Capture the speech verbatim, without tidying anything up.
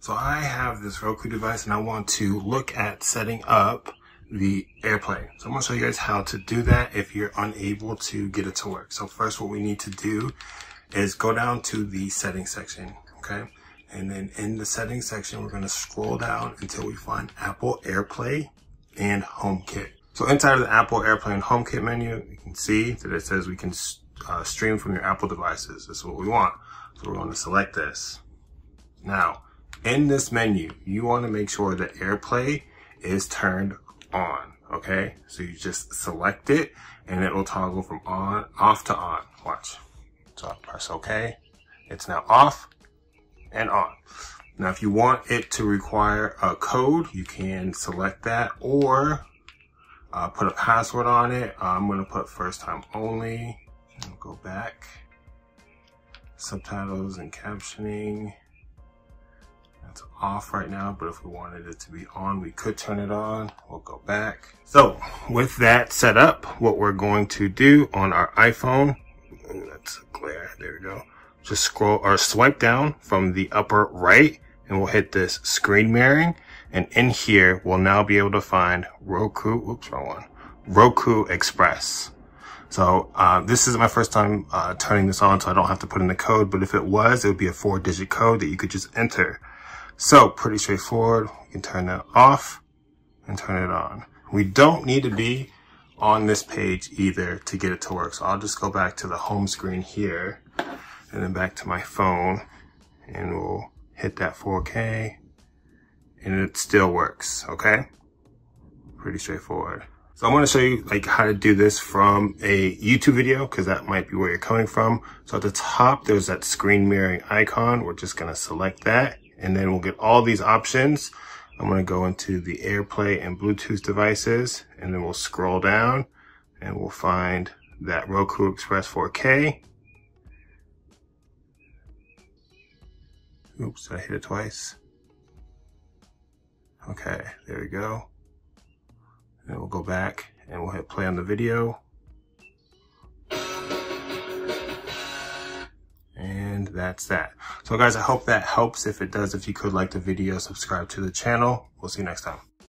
So I have this Roku device and I want to look at setting up the AirPlay. So I'm going to show you guys how to do that if you're unable to get it to work. So first what we need to do is go down to the settings section, okay? And then in the settings section, we're going to scroll down until we find Apple AirPlay and HomeKit. So inside of the Apple AirPlay and HomeKit menu, you can see that it says we can uh, stream from your Apple devices. That's what we want. So we're going to select this. Now, in this menu, you want to make sure that AirPlay is turned on, okay? So you just select it and it will toggle from on, off to on. Watch. So I press okay. It's now off and on. Now, if you want it to require a code, you can select that or uh, put a password on it. I'm going to put first time only. I'll go back. Subtitles and captioning. That's off right now, but if we wanted it to be on, we could turn it on. We'll go back. So with that set up, what we're going to do on our iPhone, ooh, that's a glare, there we go. Just scroll or swipe down from the upper right and we'll hit this screen mirroring. And in here, we'll now be able to find Roku, oops, wrong one, Roku Express. So uh, this is my first time uh, turning this on, so I don't have to put in the code, but if it was, it would be a four digit code that you could just enter. So pretty straightforward. You can turn that off and turn it on. We don't need to be on this page either to get it to work. So I'll just go back to the home screen here and then back to my phone and we'll hit that four K and it still works. Okay. Pretty straightforward. So I'm going to show you like how to do this from a YouTube video, because that might be where you're coming from. So at the top, there's that screen mirroring icon. We're just going to select that. And then we'll get all these options. I'm going to go into the AirPlay and Bluetooth devices, and then we'll scroll down and we'll find that Roku Express four K. Oops, I hit it twice. Okay, there we go. And we'll go back and we'll hit play on the video. And that's that. So guys, I hope that helps. If it does, if you could like the video, subscribe to the channel. We'll see you next time.